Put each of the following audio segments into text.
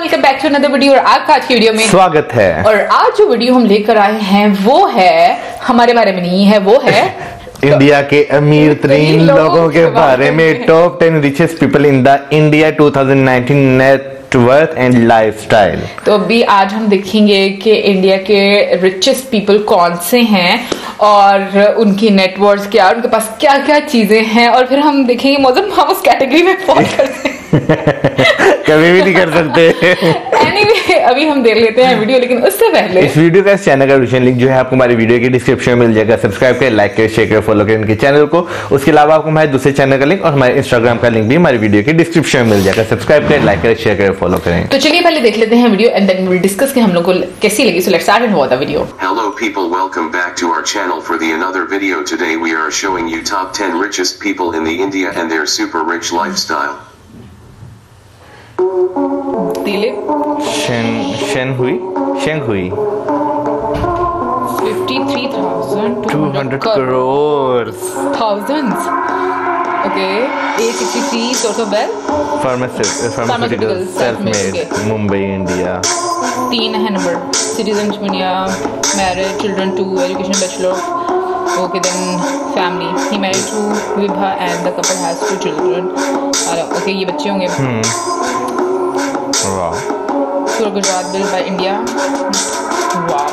Welcome back to another video और आपका आज की वीडियो में स्वागत है। और आज जो वीडियो हम लेकर आए हैं वो है हमारे बारे में नहीं है, वो है इंडिया के अमीर तरीन लोगों के बारे में। Top 10 richest people in the India 2019 net worth and lifestyle. तो अभी आज हम देखेंगे कि इंडिया के रिचेस्ट पीपल कौन से हैं और उनकी नेटवर्थ क्या, उनके पास क्या क्या चीजें हैं, और फिर हम देखेंगे मौजूद हम उस कैटेगरी में फॉल करते हैं कभी भी नहीं कर सकते। Anyway, अभी हम देख लेते हैं वीडियो, लेकिन उससे पहले इस वीडियो का चैनल का विषय लिंक जो है आपको हमारे वीडियो के डिस्क्रिप्शन में मिल जाएगा। सब्सक्राइब करें, लाइक करें, शेयर करें, फॉलो करें इनके चैनल को। उसके अलावा आपको हमारे दूसरे चैनल का लिंक और हमारे इंस्टाग्राम का लिंक भी हमारे वीडियो के डिस्क्रिप्शन में मिल जाएगा। सब्सक्राइब करें, लाइक करें, शेयर करें, फॉलो करें। तो चलिए पहले देख लेते हैं video and then we will discuss कि हम लोगों को कैसी लगी। So let's start and watch the video. Hello people, welcome back to our channel for the another video. Today we are showing you top 10 richest people in the India and their super rich lifestyle. शेंगहुई 53,200 crore thousands. Okay, Mumbai India. 3 है number citizen India, marriage, children two, education bachelor. Okay, then family. He married to Vibha and the couple has 2 children. Okay, ये बच्चे होंगे। Wow. So Gujarat built by India. Wow.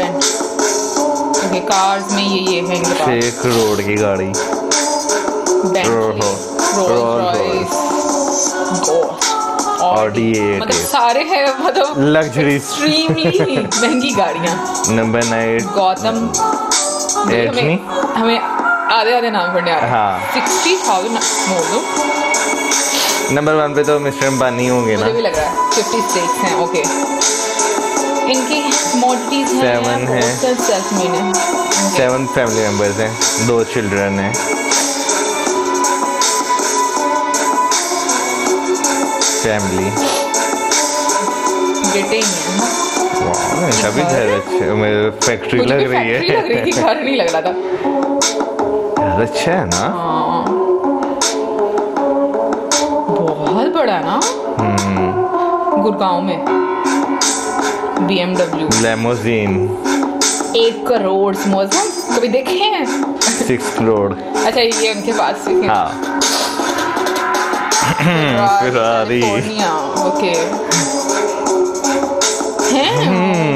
Then okay, cars में ये है इनके पास। 6 करोड़ की गाड़ी। Rolls Royce. मतलब सारे हैं, मतलब लग्जरी एक्सट्रीमली महंगी गाड़ियां। नंबर 9 गौतम। हमें आधे नाम पढ़ने आ रहे हैं। 60,000। नंबर 1 पे तो मिस्टर अंबानी होंगे ना, मुझे भी लग रहा है। 56 हैं। ओके, इनकी मोटिव्स हैं। 7 है, सेल्फ मेड है। 7 फैमिली मेंबर्स हैं, 2 चिल्ड्रन हैं। फैक्ट्री लग रही है, घर नहीं लग रहा था। अच्छा है ना, बहुत बड़ा ना। गुड़गांव में BMW लैमोजीन। 8 करोड़। मौसम कभी देखे हैं? 6 करोड़। अच्छा, ये उनके पास है। हाँ, Ferrari। ओके,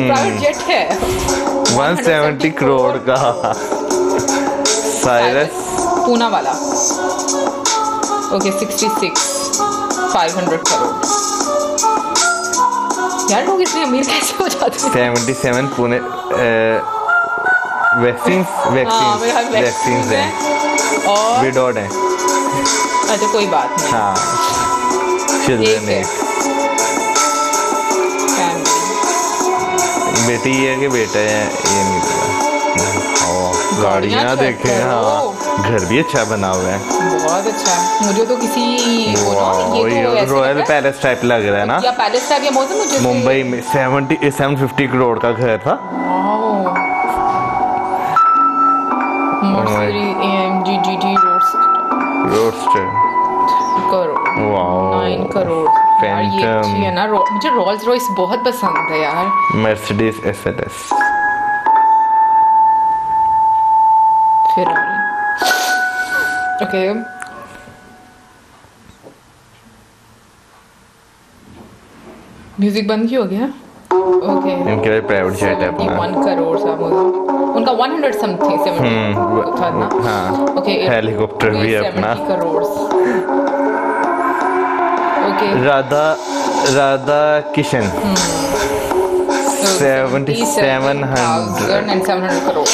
प्राइवेट जेट है। 170 करोड़ का। साइरस पूना वाला। ओके, 66 500 करोड़। यार लोग इतने अमीर कैसे हो जाते हैं? 77 पुणे वैक्सीन हैं और विडोड हैं। अच्छा, कोई बात नहीं। हाँ, बेटी है कि बेटा है ये नहीं पता। गाड़ियाँ देखे। हाँ, घर भी अच्छा बना हुआ है, बहुत अच्छा। मुझे तो किसी रॉयल पैलेस टाइप लग रहा है ना, या पैलेस टाइप या मौसम। मुंबई में 750 करोड़ का घर था। करोड़। मुझे रोल्स रॉयस बहुत पसंद है यार। Mercedes SLS. Ferrari. Okay, music बंद क्यों हो गया? ओके, इनके लिए प्राइवेट जेट है अपना। 1 करोड़ सामोसा उनका। 100 समथिंग था ना। हाँ, ओके, हेलीकॉप्टर भी है अपना। 70 crore. Radha Kishan 7,700 crore.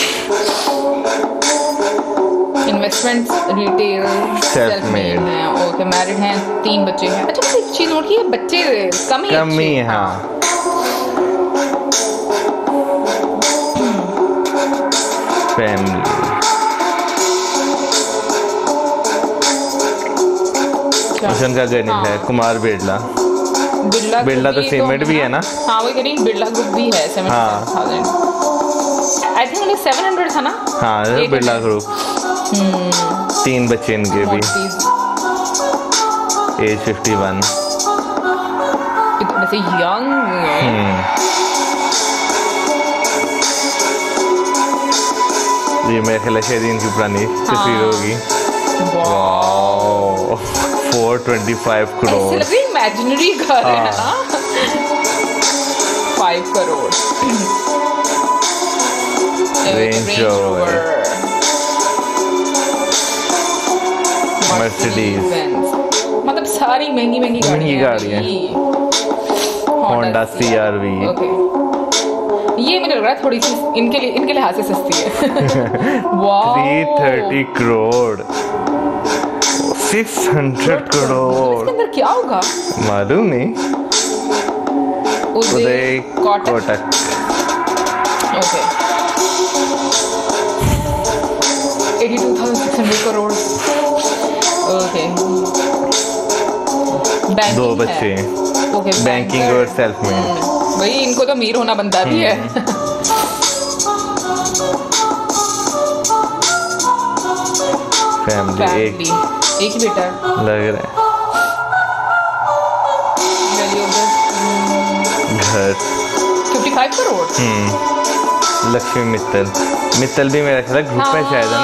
Investment, retail, self made हैं। ओके, मैरिड हैं, 3 बच्चे हैं। अच्छा, एक चीज नोट की, बच्चे कम ही। हाँ, फैमिली। उनका घर नहीं है। कुमार बिरला तो सीमेंट भी है ना। हाँ, वो कह बिरला ग्रुप भी है। 7,000 आई थिंक 700 था ना। हाँ, बिरला ग्रुप। 3 बच्चे इनके भी। age 51. That's a young man. ये मेरे ख्याल शायद इनकी पुरानी तस्वीर होगी. वाओ, 425 करोड़. ऐसे लग रही इमेजिनरी घर है ना. 5 करोड़. Range Rover. Mercedes. मतलब सारी महंगी महंगी गाड़ियाँ. Honda CRV. ये मुझे लग रहा है थोड़ी सी इनके लिए हाथ से सस्ती है. वाह. 330 करोड़. 600 करोड़. इसके अंदर क्या होगा? मालूम नहीं. उदय कोटक. ओके. 82,600 करोड़. ओके. 2 बच्चे. ओके. बैंकिंग और सेल्फ मेड. भाई इनको तो अमीर होना बनता भी है. फैमिली. एक ही बेटा लग रहा है. घर 55 करोड़. लक्ष्मी मित्तल भी मेरा ख्याल ग्रुप में शायद है ना.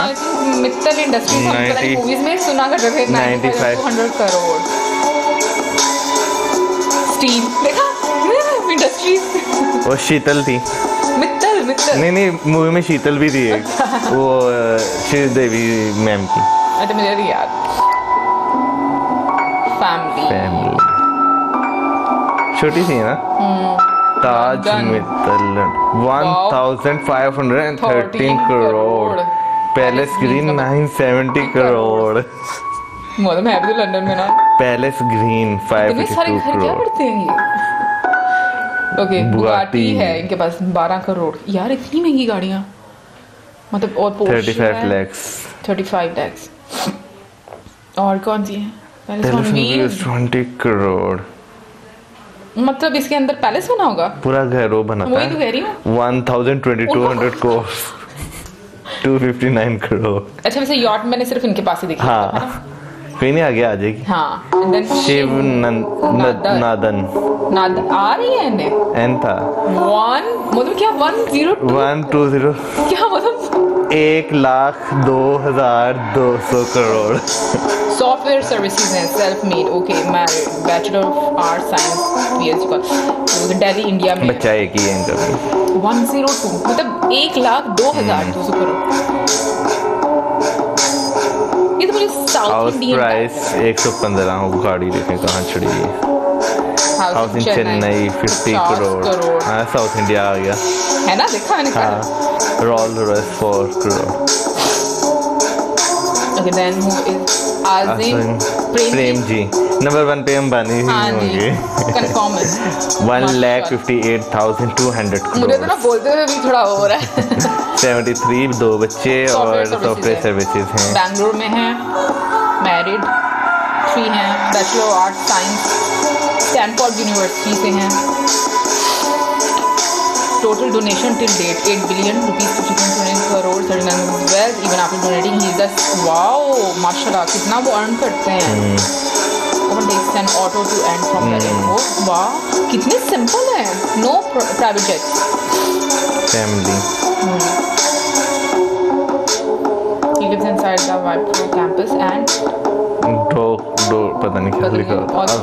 मित्तल इंडस्ट्रीज में मूवीज में सुना कर रखे 95 करोड़. स्टील देखा इंडस्ट्रीज. और शीतल थी मित्तल. नहीं मूवी में शीतल भी थी एक. वो श्रीदेवी मैम की. अच्छा मुझे याद. फैमिली छोटी सी है ना. ताज मित्तल 1,513 करोड़. Palace green 970 crore. मतलब मैं भी लंदन में ना. Palace green 552 crore. Okay. Bugatti है इनके पास 12 करोड़. यार इतनी महंगी गाड़ियाँ मतलब. और पोर्श 35 लाख. और कौन सी है? पैलेस 20 करोड़. मतलब इसके अंदर पैलेस बना होगा. पूरा घर वो बनाता है. वही तो कह रही हूँ. 1,200 करोड़. 259 करोड़. अच्छा वैसे यॉट मैंने सिर्फ इनके पास ही देखी. हाँ कोई नहीं आगे आ जाएगी. हाँ. शिव नादन. नादन आ रही है. एन था 1 मतलब क्या 120 क्या मतलब 1,02,200 करोड़. सॉफ्टवेयर सर्विसेज हैं. Self made. ओके. मैं bachelor of art science PhD का दिल्ली इंडिया में. बच्चा एक ही है इनका भी. 102 मतलब 1,02,200 करोड़. ये तो मुझे साउथ इंडियन का प्राइस 115 हो. गाड़ी देखें कहाँ चढ़ी है. House in Chennai 50 crore. हाँ साउथ इंडिया आ गया है ना. देखा मैंने. हाँ. Rolls Royce 4 crore. Then who is Premji. Number 1 पे अंबानी होंगे. कंफर्म है. 1,58,200 करोड़. मुझे तो ना बोलते हुए भी थोड़ा हो रहा है. 73 2 बच्चे और सॉफ्टवेयर सर्विसेज हैं. बैंगलोर में हैं. मैरिड 3 हैं. Bachelor of art science Stanford university से हैं. Total donation till date 8 billion rupees 2.9 crore. Wealth even after donating he दस. वाओ माशाल्लाह कितना वो अर्न करते हैं. और takes and auto to and from that. वो वाह कितने सिंपल है. No private jet. Family. He lives inside the वाइप्रो campus and दो पता नहीं क्या लिखा.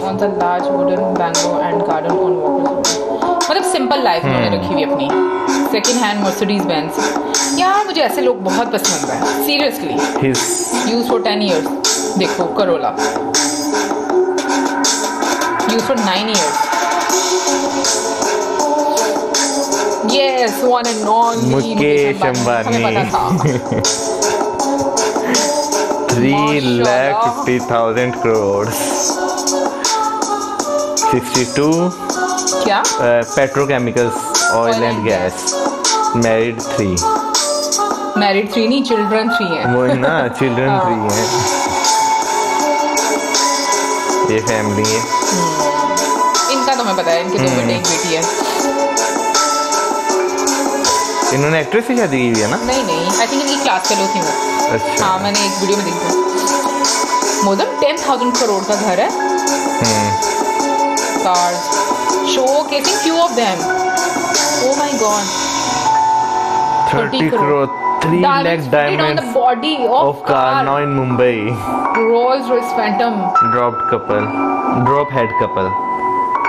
On the large wooden bungalow and garden on walkers. मतलब सिंपल लाइफ में रखी हुई अपनी. Second hand Mercedes Benz. यार मुझे ऐसे लोग बहुत पसंद है सीरियसली. Use for 10 years. देखो Corolla use for 9 years. Yes one and only Mukesh Ambani. 3,50,000 crore. 62 क्या petrochemicals oil and gas. Married 3 नहीं चिल्ड्रन 3 है वो ना. चिल्ड्रन 3 है. ये फैमिली है इनका. तो मैं पता है इनके 2 बेटे 1 बेटी है. इन्होंने एक्ट्रेस से शादी की हुई है ना. नहीं आई थिंक इनकी क्लास के लोग थे वो. अच्छा. हाँ मैंने एक वीडियो में देखा. मोर देन 10,000 crore का घर है. Card showcasing few of them. Oh my god, 30 crore 3 lakh diamonds on the body of car now in Mumbai. Rolls Royce Phantom. Drop head couple.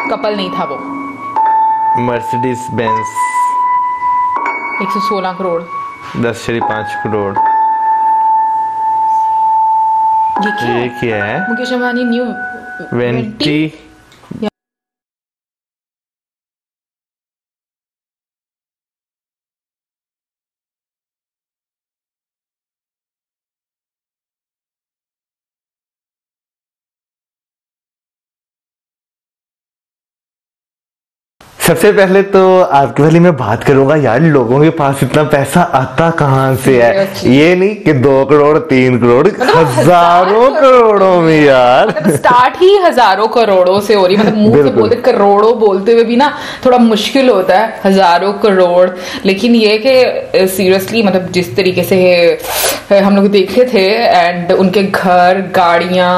Couple नहीं था वो. Mercedes Benz 116 crore 10.5 crore. ये क्या है? Mukesh Ambani new 20 सबसे पहले तो आपकी वाली मैं बात करूंगा यार, लोगों के पास इतना पैसा आता कहाँ से है. ये नहीं कि 2 crore 3 crore हजारों करोड़ों में यार, मतलब स्टार्ट ही हजारों करोड़ों से हो रही. मतलब मुंह से बोलते करोड़ों बोलते हुए भी ना थोड़ा मुश्किल होता है, हजारों करोड़. लेकिन ये कि सीरियसली मतलब जिस तरीके से हम लोग देखे थे एंड उनके घर, गाड़ियां,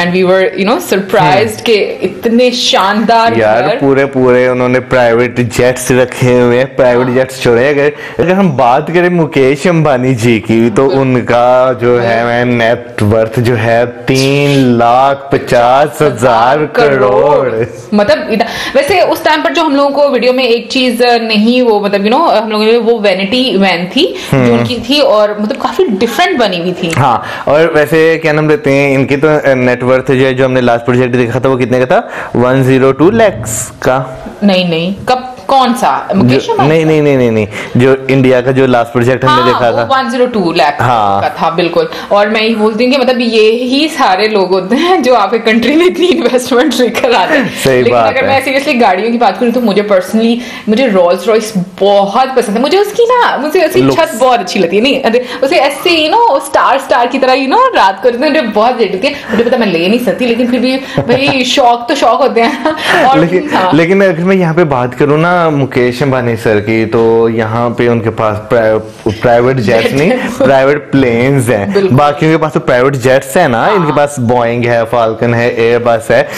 and we were you know surprised के इतने शानदार यार. पूरे पूरे उन्होंने प्राइवेट जेट्स रखे हुए हैं, प्राइवेट जेट्स छोड़े गए. अगर हम बात करें मुकेश अंबानी जी की तो उनका जो है नेटवर्थ जो है 3,50,000 crore. मतलब वैसे उस टाइम पर जो हम लोगों को वीडियो में एक चीज नहीं वो मतलब यू नो हम लोगों ने वो वैनिटी वैन थी जो उनकी थी और मतलब काफी डिफरेंट बनी हुई थी. हाँ, और वैसे क्या नाम लेते हैं इनकी तो नेटवर्थ जो है, जो हमने लास्ट प्रोजेक्ट देखा था वो कितने का था? 102 lakhs का. नहीं कब कौन सा मुकेश अंबानी? नहीं जो इंडिया का जो लास्ट प्रोजेक्ट हमने देखा था 102 लाख का था. बिल्कुल. और मैं ही बोलती हूँ कि मतलब ये ही सारे लोग होते हैं जो आपके कंट्री में इतनी इन्वेस्टमेंट लेकर आते हैं. लेकिन अगर मैं सीरियसली गाड़ियों की बात करूँ तो मुझे पर्सनली मुझे रोल्स रॉयस बहुत पसंद है. मुझे उसकी ना मुझे ऐसी छत बहुत अच्छी लगती है. नहीं उसे ऐसे यू नो स्टार की तरह यू नो रात को मुझे बहुत लेट होती है. मुझे पता मैं ले नहीं सकती लेकिन फिर भी भाई शौक तो शौक होते हैं. और लेकिन अगर मैं यहाँ पे बात करूँ ना मुकेश अंबानी सर की तो यहाँ पे उनके पास प्राइवेट जेट्स नहीं प्राइवेट प्लेन्स हैं. बाकियों के पास तो प्राइवेट जेट्स हैं ना, इनके पास बोइंग है, फाल्कन है, एयरबस है,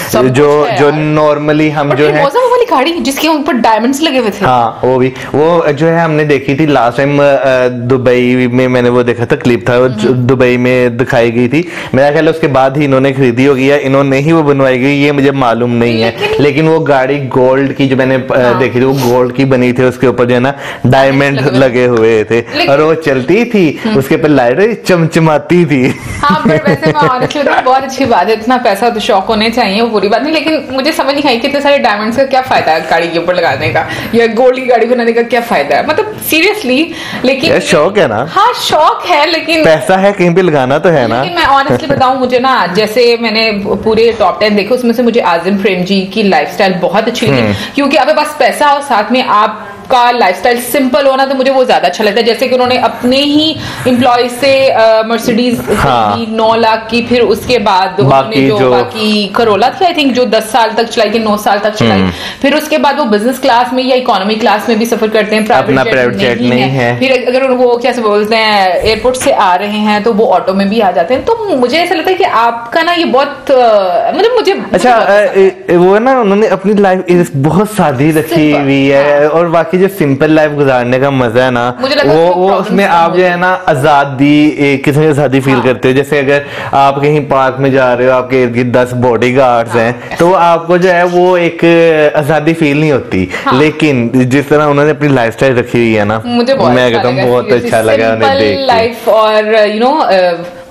जो नॉर्मली हम जो है गाड़ी जिसके ऊपर डायमंड्स लगे हुए थे. हाँ, वो भी वो जो है हमने देखी थी लास्ट टाइम दुबई में. मैंने वो देखा था, क्लिप था दुबई में दिखाई गई थी. मेरा ख्याल है उसके बाद ही इन्होंने खरीदी होगी या इन्होंने ही वो बनवाई गई, ये मुझे मालूम नहीं है. लेकिन वो गाड़ी गोल्ड की जो मैंने देखी थी वो गोल्ड की बनी थी, उसके ऊपर जो है ना डायमंड लगे हुए थे और वो चलती थी, उसके ऊपर लाइट चमचमाती थी. हाँ, पर वैसे मैं ऑनेस्टली बहुत अच्छी बात है, इतना पैसा तो शौक होने चाहिए, वो बुरी बात नहीं. लेकिन मुझे समझ नहीं आई कि इतने सारे डायमंड्स का क्या गाड़ी के ऊपर लगाने का या गोल्ड की गाड़ी बनाने का क्या फायदा है. मतलब सीरियसली लेकिन शौक है ना. हाँ, शौक है लेकिन पैसा है कहीं पे लगाना तो है ना. मैं ऑनेस्टली बताऊं मुझे ना जैसे मैंने पूरे टॉप 10 देखे उसमें से मुझे आजम प्रेमजी की लाइफस्टाइल बहुत अच्छी लगी क्योंकि आपके पास पैसा और साथ में आप का लाइफस्टाइल सिंपल होना तो मुझे वो ज्यादा अच्छा लगता है. जैसे कि उन्होंने अपने ही एम्प्लॉय से मर्सिडीज 9 लाख की, फिर उसके बाद उन्होंने जो बाकी करोला थी आई थिंक जो 10 साल तक चलाई थी, 9 साल तक चलाई. फिर उसके बाद वो बिजनेस क्लास में या इकोनॉमी क्लास में भी सफर करते हैं, प्राइवेट जेट नहीं है. फिर अगर वो क्या बोलते हैं एयरपोर्ट से आ रहे हैं तो वो ऑटो में भी आ जाते हैं. तो मुझे ऐसा लगता है कि आपका ना ये बहुत मतलब मुझे अच्छा वो ना उन्होंने अपनी लाइफ बहुत सादी रखी हुई है और बाकी जो सिंपल लाइफ गुजारने का मजा है ना वो उसमें आप जो है ना आजादी एक किस्म की आजादी फील करते हो. जैसे अगर आप कहीं पार्क में जा रहे हो, आपके इर्द गिर्द 10 बॉडीगार्ड्स हैं तो आपको जो है वो एक आजादी फील नहीं होती. लेकिन जिस तरह उन्होंने अपनी लाइफस्टाइल रखी हुई है ना, मुझे मैं कहता हूँ बहुत अच्छा लगा उन्हें देख लाइफ. और यू नो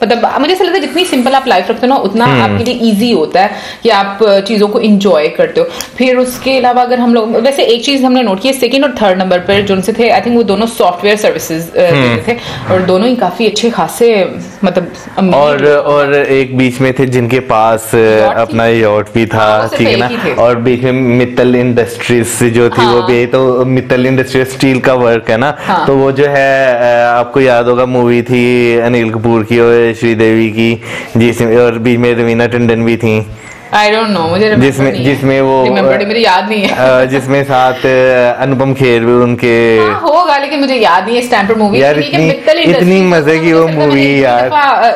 मतलब मुझे ऐसा लगता है जितनी सिंपल आप लाइफ रखते हो ना उतना आपके लिए इजी होता है कि आप चीज़ों को एंजॉय करते हो. फिर उसके अलावा अगर हम लोग वैसे एक चीज़ हमने नोट की है, 2nd और 3rd नंबर पर जिनसे थे आई थिंक वो दोनों सॉफ्टवेयर सर्विसेज थे और दोनों ही काफ़ी अच्छे खासे मतलब और एक बीच में थे जिनके पास अपना यॉट भी था, ठीक है ना. और बीच में मित्तल इंडस्ट्रीज जो थी वो भी. तो मित्तल इंडस्ट्रीज स्टील का वर्क है ना, तो वो जो है आपको याद होगा मूवी थी अनिल कपूर की और श्रीदेवी की जिसमें और बीच में रवीना टंडन भी थी. I don't know, मुझे जिसमें वो मेरी याद नहीं है जिसमें साथ अनुपम खेर भी उनके होगा, लेकिन मुझे याद नहीं है। स्टैनफोर्ड मूवी इतनी मजे की वो मूवी यार,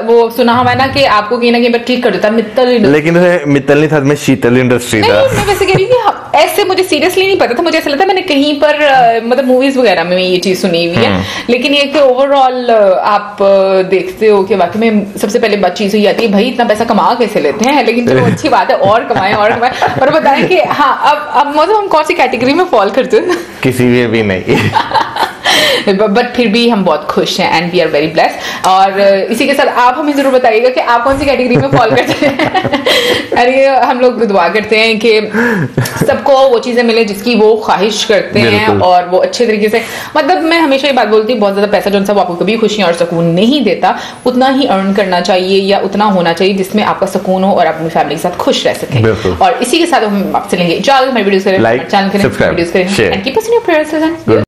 वो सुना हुआ है ना कि आपको कहीं ना कहीं पर क्लिक कर देता है मित्तल, लेकिन मित्तल नहीं था उसमें, शीतल इंडस्ट्रीज था। मैं वैसे कह रही थी ऐसे, मुझे सीरियसली नहीं पता था, मुझे ऐसा लगता है मैंने कहीं पर मतलब मूवीज वगैरह में ये चीज सुनी हुई है। लेकिन ये ओवरऑल आप देखते हो कि वाकई में सबसे पहले बात चीज हुई आती है भाई इतना पैसा कमा कैसे लेते हैं, लेकिन चलो अच्छी बात है और कमाएं पर बताएं कि हाँ अब मतलब हम कौन सी कैटेगरी में फॉल करते हैं? किसी में भी नहीं बट फिर भी हम बहुत खुश हैं and we are very blessed. और इसी के साथ आप हमें जरूर बताइएगा कि आप कौन सी कैटेगरी में फॉल करते हैं। अरे हम लोग दुआ करते हैं कि सबको वो चीजें मिले जिसकी वो ख्वाहिश करते हैं और वो अच्छे तरीके से, मतलब मैं हमेशा ये बात बोलती हूँ बहुत ज्यादा पैसा जो है आपको कभी खुशी और सुकून नहीं देता, उतना ही अर्न करना चाहिए या उतना होना चाहिए जिसमें आपका सुकून हो और अपनी फैमिली के साथ खुश रह सकें। और इसी के साथ हम आपसे लेंगे इजाजत।